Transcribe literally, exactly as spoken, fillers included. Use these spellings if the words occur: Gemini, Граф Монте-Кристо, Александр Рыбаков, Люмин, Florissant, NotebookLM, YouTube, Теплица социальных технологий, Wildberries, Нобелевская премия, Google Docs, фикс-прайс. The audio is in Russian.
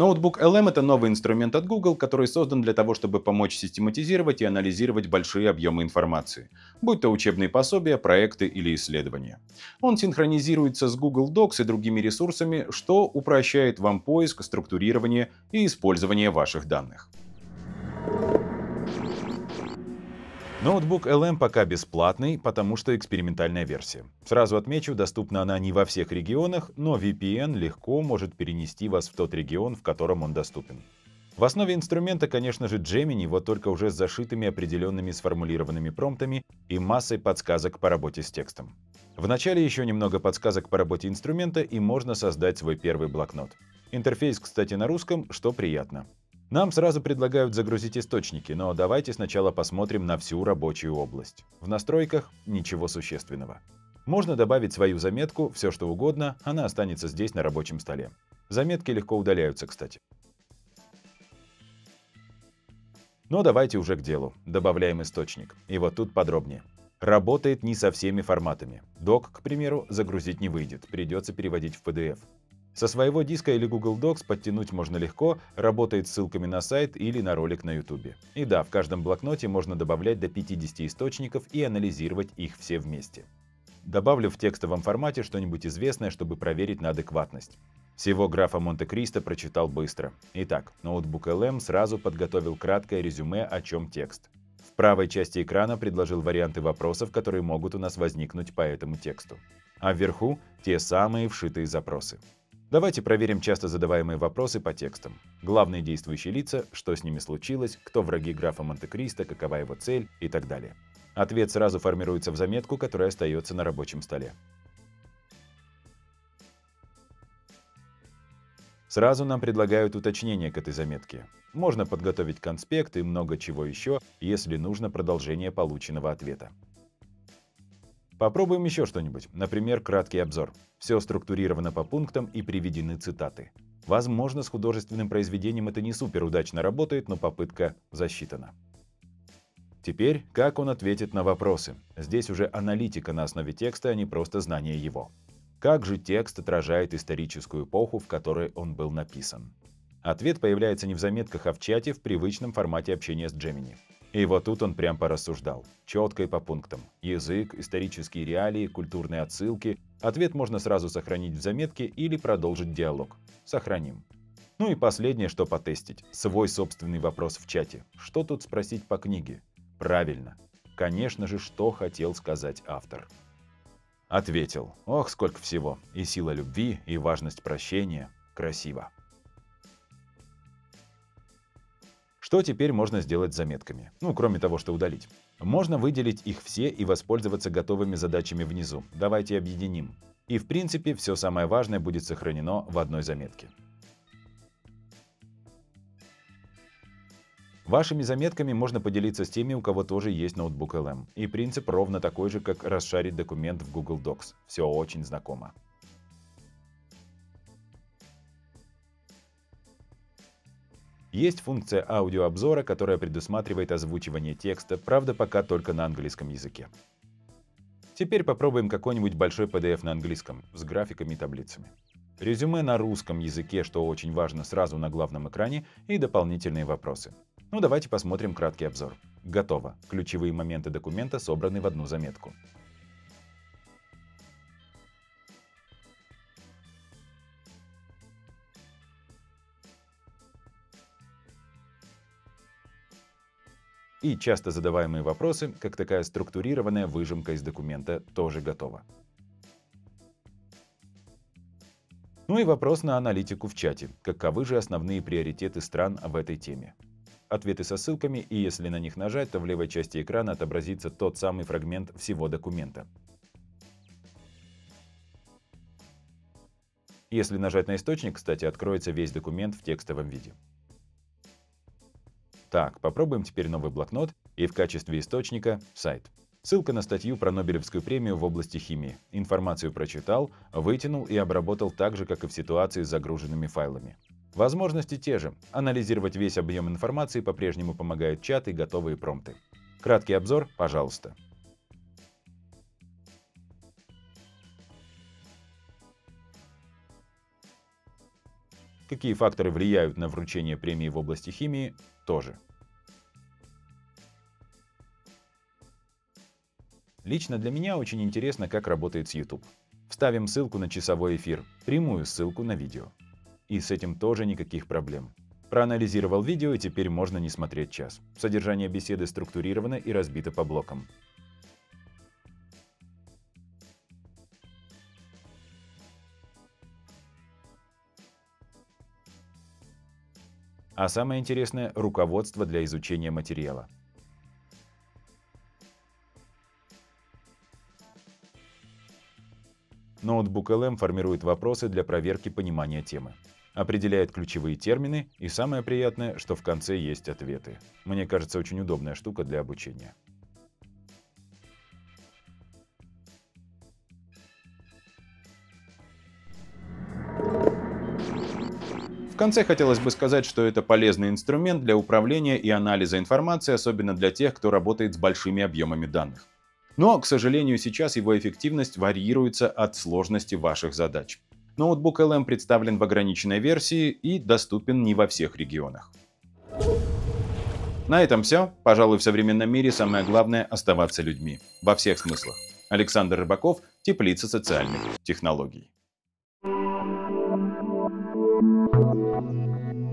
NotebookLM — это новый инструмент от Google, который создан для того, чтобы помочь систематизировать и анализировать большие объемы информации, будь то учебные пособия, проекты или исследования. Он синхронизируется с Google Docs и другими ресурсами, что упрощает вам поиск, структурирование и использование ваших данных. NotebookLM пока бесплатный, потому что экспериментальная версия. Сразу отмечу, доступна она не во всех регионах, но ви пи эн легко может перенести вас в тот регион, в котором он доступен. В основе инструмента, конечно же, Gemini, вот только уже с зашитыми определенными сформулированными промптами и массой подсказок по работе с текстом. Вначале еще немного подсказок по работе инструмента, и можно создать свой первый блокнот. Интерфейс, кстати, на русском, что приятно. Нам сразу предлагают загрузить источники, но давайте сначала посмотрим на всю рабочую область. В настройках ничего существенного. Можно добавить свою заметку, все что угодно, она останется здесь на рабочем столе. Заметки легко удаляются, кстати. Но давайте уже к делу. Добавляем источник. И вот тут подробнее. Работает не со всеми форматами. Док, к примеру, загрузить не выйдет, придется переводить в пи ди эф. Со своего диска или Google Docs подтянуть можно легко, работает с ссылками на сайт или на ролик на YouTube. И да, в каждом блокноте можно добавлять до пятидесяти источников и анализировать их все вместе. Добавлю в текстовом формате что-нибудь известное, чтобы проверить на адекватность. Всего «Графа Монте-Кристо» прочитал быстро. Итак, NotebookLM сразу подготовил краткое резюме, о чем текст. В правой части экрана предложил варианты вопросов, которые могут у нас возникнуть по этому тексту. А вверху те самые вшитые запросы. Давайте проверим часто задаваемые вопросы по текстам. Главные действующие лица, что с ними случилось, кто враги графа Монте-Кристо, какова его цель и так далее. Ответ сразу формируется в заметку, которая остается на рабочем столе. Сразу нам предлагают уточнение к этой заметке. Можно подготовить конспект и много чего еще, если нужно продолжение полученного ответа. Попробуем еще что-нибудь, например, краткий обзор. Все структурировано по пунктам и приведены цитаты. Возможно, с художественным произведением это не супер удачно работает, но попытка засчитана. Теперь, как он ответит на вопросы? Здесь уже аналитика на основе текста, а не просто знание его. Как же текст отражает историческую эпоху, в которой он был написан? Ответ появляется не в заметках, а в чате в привычном формате общения с Gemini. И вот тут он прям порассуждал. Четко и по пунктам. Язык, исторические реалии, культурные отсылки. Ответ можно сразу сохранить в заметке или продолжить диалог. Сохраним. Ну и последнее, что потестить. Свой собственный вопрос в чате. Что тут спросить по книге? Правильно. Конечно же, что хотел сказать автор. Ответил. Ох, сколько всего. И сила любви, и важность прощения. Красиво. Что теперь можно сделать с заметками? Ну, кроме того, что удалить. Можно выделить их все и воспользоваться готовыми задачами внизу. Давайте объединим. И в принципе, все самое важное будет сохранено в одной заметке. Вашими заметками можно поделиться с теми, у кого тоже есть NotebookLM. И принцип ровно такой же, как расшарить документ в Google Docs. Все очень знакомо. Есть функция аудиообзора, которая предусматривает озвучивание текста, правда, пока только на английском языке. Теперь попробуем какой-нибудь большой пи ди эф на английском, с графиками и таблицами. Резюме на русском языке, что очень важно, сразу на главном экране, и дополнительные вопросы. Ну давайте посмотрим краткий обзор. Готово. Ключевые моменты документа собраны в одну заметку. И часто задаваемые вопросы, как такая структурированная выжимка из документа, тоже готова. Ну и вопрос на аналитику в чате. Каковы же основные приоритеты стран в этой теме? Ответы со ссылками, и если на них нажать, то в левой части экрана отобразится тот самый фрагмент всего документа. Если нажать на источник, кстати, откроется весь документ в текстовом виде. Так, попробуем теперь новый блокнот и в качестве источника сайт. Ссылка на статью про Нобелевскую премию в области химии. Информацию прочитал, вытянул и обработал так же, как и в ситуации с загруженными файлами. Возможности те же. Анализировать весь объем информации по-прежнему помогает чат и готовые промпты. Краткий обзор, пожалуйста. Какие факторы влияют на вручение премии в области химии, тоже. Лично для меня очень интересно, как работает с YouTube. Вставим ссылку на часовой эфир, прямую ссылку на видео. И с этим тоже никаких проблем. Проанализировал видео, и теперь можно не смотреть час. Содержание беседы структурировано и разбито по блокам. А самое интересное – руководство для изучения материала. NotebookLM формирует вопросы для проверки понимания темы, определяет ключевые термины, и самое приятное, что в конце есть ответы. Мне кажется, очень удобная штука для обучения. В конце хотелось бы сказать, что это полезный инструмент для управления и анализа информации, особенно для тех, кто работает с большими объемами данных. Но, к сожалению, сейчас его эффективность варьируется от сложности ваших задач. NotebookLM представлен в ограниченной версии и доступен не во всех регионах. На этом все. Пожалуй, в современном мире самое главное – оставаться людьми. Во всех смыслах. Александр Рыбаков, Теплица социальных технологий. Thank you.